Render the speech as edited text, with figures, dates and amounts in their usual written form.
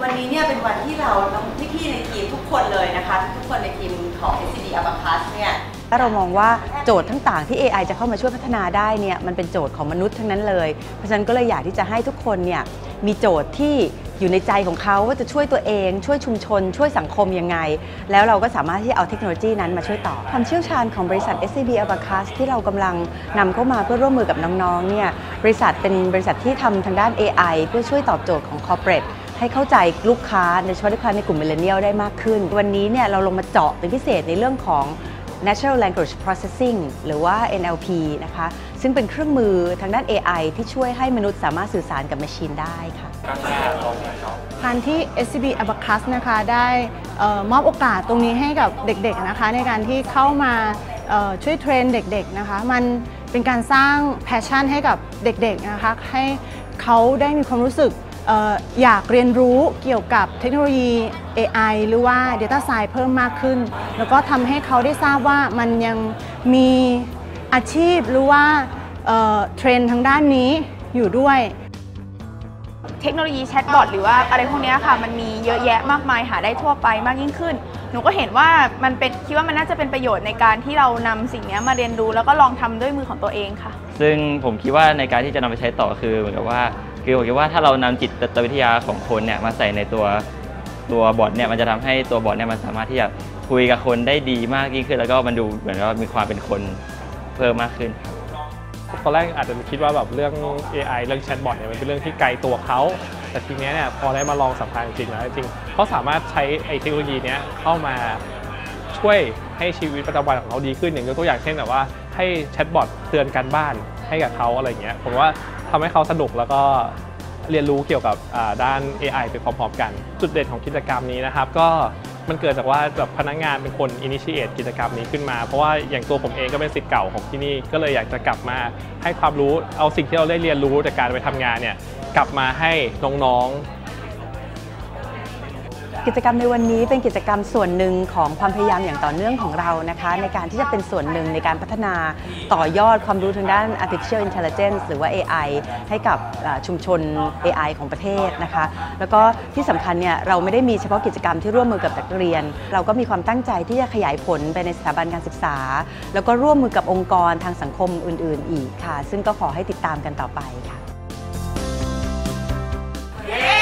วันนี้เนี่ยเป็นวันที่เราพี่ๆในทีมทุกคนเลยนะคะทุกคนในทีมของ SCB Abacus เนี่ยถ้าเรามองว่าโจทย์ทั้งต่างที่ AI จะเข้ามาช่วยพัฒนาได้เนี่ยมันเป็นโจทย์ของมนุษย์ทั้งนั้นเลยเพราะฉะนั้นก็เลยอยากที่จะให้ทุกคนเนี่ยมีโจทย์ที่อยู่ในใจของเขาว่าจะช่วยตัวเองช่วยชุมชนช่วยสังคมยังไงแล้วเราก็สามารถที่เอาเทคโนโลยีนั้นมาช่วยต่อความเชี่ยวชาญของบริษัท SCB Abacus ที่เรากำลังนำเข้ามาเพื่อร่วมมือกับน้องๆเนี่ยบริษัทเป็นบริษัทที่ทำทางด้าน AI เพื่อช่วยตอบโจทย์ของคอร์เปรทให้เข้าใจลูกค้าโดยเฉพาะลูกค้าในกลุ่มมิลเลนเนียลได้มากขึ้นวันนี้เนี่ยเราลงมาเจาะเป็นพิเศษในเรื่องของ Natural Language Processing หรือว่า NLP นะคะซึ่งเป็นเครื่องมือทางด้าน AI ที่ช่วยให้มนุษย์สามารถสื่อสารกับแมชชีนได้ค่ะการที่ SCB Abacus นะคะได้มอบโอกาสตรงนี้ให้กับเด็กๆนะคะในการที่เข้ามาช่วยเทรนเด็กๆนะคะมันเป็นการสร้างแพชชั่นให้กับเด็กๆนะคะให้เขาได้มีความรู้สึกอยากเรียนรู้เกี่ยวกับเทคโนโลยี AI หรือว่า Data Science เพิ่มมากขึ้นแล้วก็ทำให้เขาได้ทราบว่ามันยังมีอาชีพหรือว่าเทรนด์ทางด้านนี้อยู่ด้วยเทคโนโลยีแชทบอทหรือว่าอะไรพวกนี้ค่ะมันมีเยอะแยะมากมายหาได้ทั่วไปมากยิ่งขึ้นหนูก็เห็นว่ามันเป็นคิดว่ามันน่าจะเป็นประโยชน์ในการที่เรานำสิ่งนี้มาเรียนรู้แล้วก็ลองทำด้วยมือของตัวเองค่ะซึ่งผมคิดว่าในการที่จะนำไปใช้ต่อคือเหมือนกับว่าผมคิดว่าถ้าเรานำจิตวิทยาของคนเนี่ยมาใส่ในตัวบอทเนี่ยมันจะทำให้ตัวบอทเนี่ยมันสามารถที่จะคุยกับคนได้ดีมากยิ่งขึ้นแล้วก็มันดูเหมือนว่ามีความเป็นคนเพิ่มมากขึ้นตอนแรกอาจจะคิดว่าแบบเรื่อง AI เรื่องแชทบอทเนี่ยมันเป็นเรื่องที่ไกลตัวเขาแต่ทีเนี้ยเนี่ยพอได้มาลองสัมผัสจริงแล้วจริงเขาสามารถใช้ไอ้เทคโนโลยีเนี้ยเข้ามาช่วยให้ชีวิตประจำวันของเขาดีขึ้นอย่างยกตัวอย่างเช่นแบบว่าให้แชทบอทเตือนการบ้านให้กับเขาอะไรเงี้ยผมว่าทำให้เขาสนุกแล้วก็เรียนรู้เกี่ยวกับด้าน AI ไปพร้อมๆกันจุดเด่นของกิจกรรมนี้นะครับก็มันเกิดจากว่าแบบพนักงานเป็นคน initiate กิจกรรมนี้ขึ้นมาเพราะว่าอย่างตัวผมเองก็เป็นศิษย์เก่าของที่นี่ก็เลยอยากจะกลับมาให้ความรู้เอาสิ่งที่เราได้เรียนรู้จากการไปทำงานเนี่ยกลับมาให้น้องๆกิจกรรมในวันนี้เป็นกิจกรรมส่วนหนึ่งของความพยายามอย่างต่อเนื่องของเรานะคะในการที่จะเป็นส่วนหนึ่งในการพัฒนาต่อยอดความรู้ทางด้าน artificial intelligence หรือว่า AI ให้กับชุมชน AI ของประเทศนะคะแล้วก็ที่สำคัญเนี่ยเราไม่ได้มีเฉพาะกิจกรรมที่ร่วมมือกับนักเรียนเราก็มีความตั้งใจที่จะขยายผลไปในสถาบันการศึกษาแล้วก็ร่วมมือกับองค์กรทางสังคมอื่นๆอีกค่ะซึ่งก็ขอให้ติดตามกันต่อไปค่ะ